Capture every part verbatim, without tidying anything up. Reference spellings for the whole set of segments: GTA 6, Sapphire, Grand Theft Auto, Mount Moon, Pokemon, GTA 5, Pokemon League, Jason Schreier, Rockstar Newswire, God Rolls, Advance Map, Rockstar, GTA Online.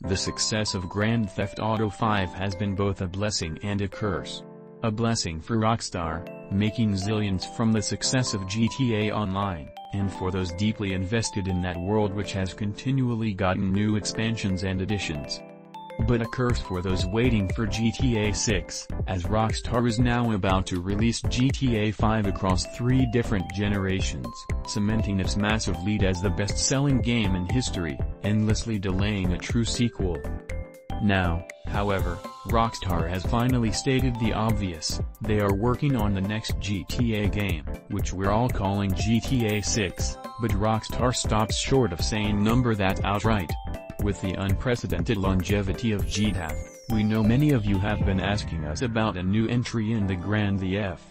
The success of Grand Theft Auto five has been both a blessing and a curse. A blessing for Rockstar, making zillions from the success of G T A Online, and for those deeply invested in that world which has continually gotten new expansions and additions. But a curse for those waiting for G T A six, as Rockstar is now about to release G T A five across three different generations, cementing its massive lead as the best-selling game in history, endlessly delaying a true sequel. Now, however, Rockstar has finally stated the obvious: they are working on the next G T A game, which we're all calling G T A six, but Rockstar stops short of saying number that outright. With the unprecedented longevity of G T A, we know many of you have been asking us about a new entry in the Grand Theft.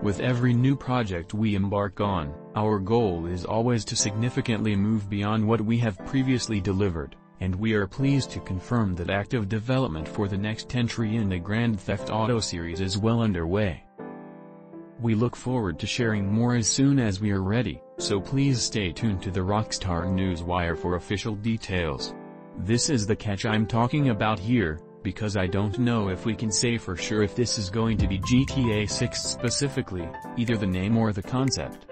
With every new project we embark on, our goal is always to significantly move beyond what we have previously delivered, and we are pleased to confirm that active development for the next entry in the Grand Theft Auto series is well underway. We look forward to sharing more as soon as we are ready, so please stay tuned to the Rockstar Newswire for official details. This is the catch I'm talking about here, because I don't know if we can say for sure if this is going to be G T A six specifically, either the name or the concept.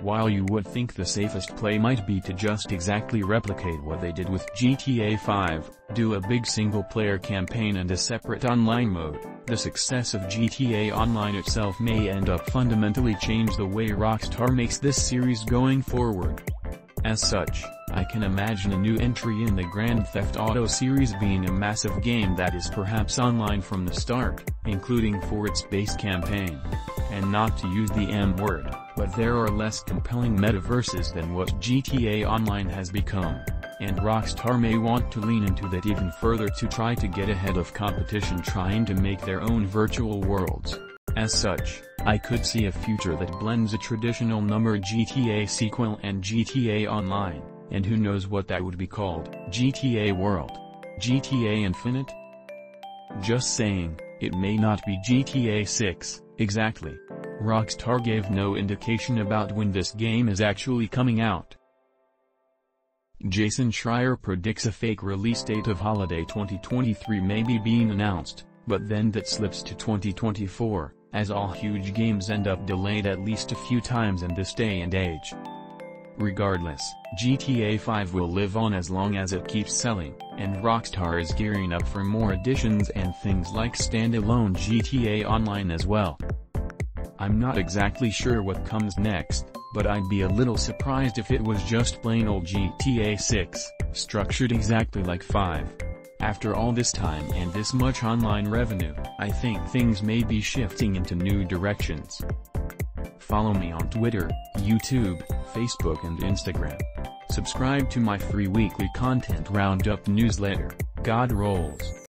While you would think the safest play might be to just exactly replicate what they did with G T A five, do a big single-player campaign and a separate online mode, the success of G T A Online itself may end up fundamentally change the way Rockstar makes this series going forward. As such, I can imagine a new entry in the Grand Theft Auto series being a massive game that is perhaps online from the start, including for its base campaign. And not to use the M word, but there are less compelling metaverses than what G T A Online has become, and Rockstar may want to lean into that even further to try to get ahead of competition trying to make their own virtual worlds. As such, I could see a future that blends a traditional number G T A sequel and G T A Online, and who knows what that would be called, G T A World? G T A Infinite? Just saying, it may not be G T A six, exactly. Rockstar gave no indication about when this game is actually coming out. Jason Schreier predicts a fake release date of holiday twenty twenty-three may be being announced, but then that slips to twenty twenty-four, as all huge games end up delayed at least a few times in this day and age. Regardless, G T A five will live on as long as it keeps selling, and Rockstar is gearing up for more additions and things like standalone G T A Online as well. I'm not exactly sure what comes next, but I'd be a little surprised if it was just plain old G T A six, structured exactly like five. After all this time and this much online revenue, I think things may be shifting into new directions. Follow me on Twitter, YouTube, Facebook and Instagram. Subscribe to my free weekly content roundup newsletter, God Rolls.